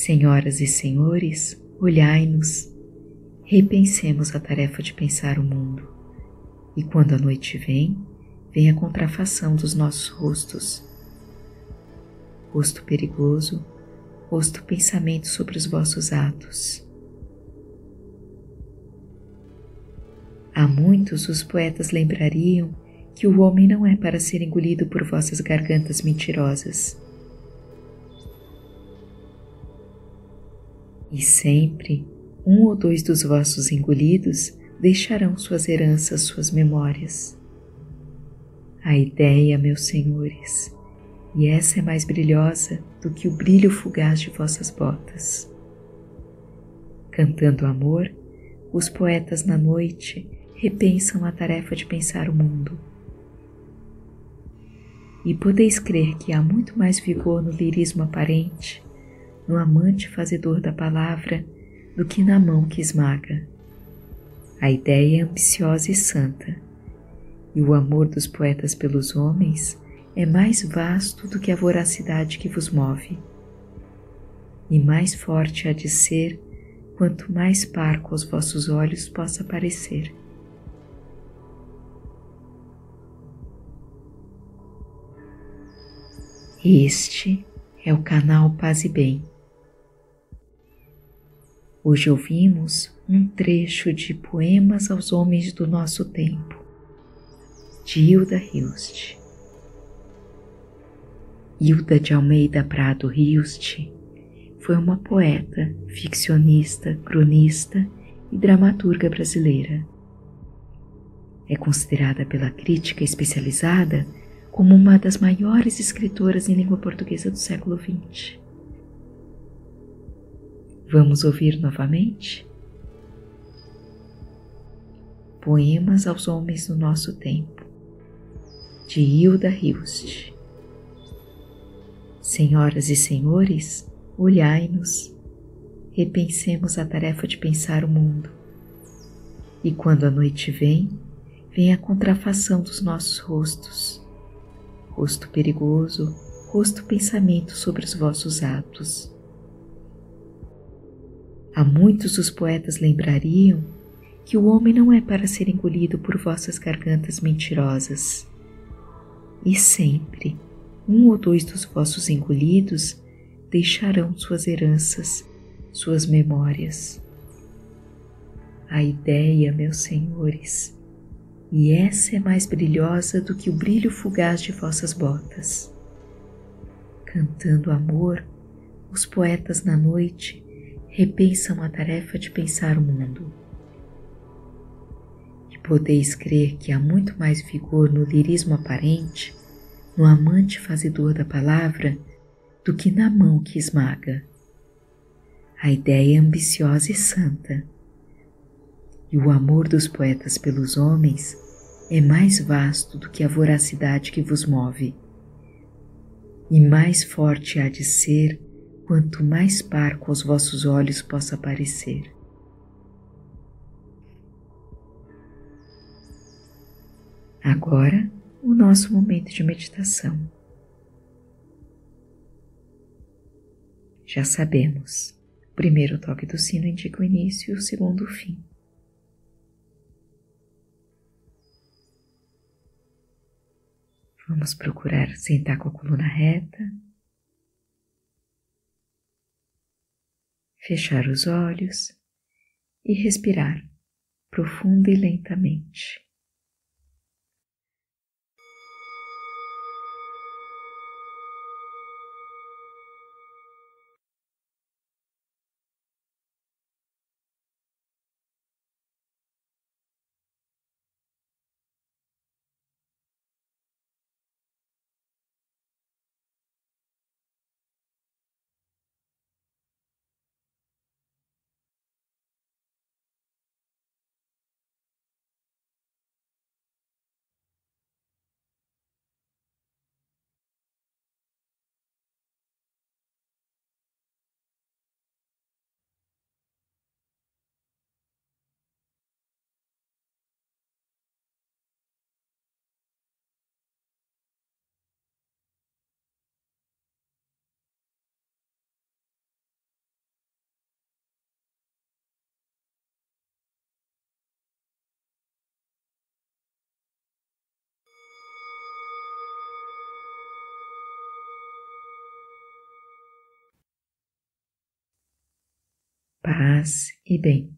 Senhoras e senhores, olhai-nos, repensemos a tarefa de pensar o mundo, e quando a noite vem a contrafação dos nossos rostos. Rosto perigoso, rosto pensamento sobre os vossos atos. Há muitos os poetas lembrariam que o homem não é para ser engolido por vossas gargantas mentirosas. E sempre, um ou dois dos vossos engolidos deixarão suas heranças, suas memórias. A ideia, meus senhores, e essa é mais brilhosa do que o brilho fugaz de vossas botas. Cantando amor, os poetas na noite repensam a tarefa de pensar o mundo. E podeis crer que há muito mais vigor no lirismo aparente, no amante fazedor da palavra, do que na mão que esmaga. A ideia é ambiciosa e santa, e o amor dos poetas pelos homens é mais vasto do que a voracidade que vos move. E mais forte há de ser, quanto mais parco aos vossos olhos possa parecer. Este é o canal Paz e Bem. Hoje ouvimos um trecho de Poemas aos Homens do Nosso Tempo, de Hilda Hilst. Hilda de Almeida Prado Hilst foi uma poeta, ficcionista, cronista e dramaturga brasileira. É considerada pela crítica especializada como uma das maiores escritoras em língua portuguesa do século XX. Vamos ouvir novamente? Poemas aos Homens do Nosso Tempo, de Hilda Hilst. Senhoras e senhores, olhai-nos, repensemos a tarefa de pensar o mundo. E quando a noite vem a contrafação dos nossos rostos. Rosto perigoso, rosto pensamento sobre os vossos atos. Há muitos os poetas lembrariam que o homem não é para ser engolido por vossas gargantas mentirosas. E sempre, um ou dois dos vossos engolidos deixarão suas heranças, suas memórias. A ideia, meus senhores, e essa é mais brilhosa do que o brilho fugaz de vossas botas. Cantando amor, os poetas na noite repensam a tarefa de pensar o mundo. E podeis crer que há muito mais vigor no lirismo aparente, no amante fazedor da palavra, do que na mão que esmaga. A ideia é ambiciosa e santa, e o amor dos poetas pelos homens é mais vasto do que a voracidade que vos move. E mais forte há de ser, quanto mais parco aos vossos olhos possa parecer. Agora, o nosso momento de meditação. Já sabemos, o primeiro toque do sino indica o início e o segundo o fim. Vamos procurar sentar com a coluna reta, fechar os olhos e respirar profunda e lentamente. Paz e bem.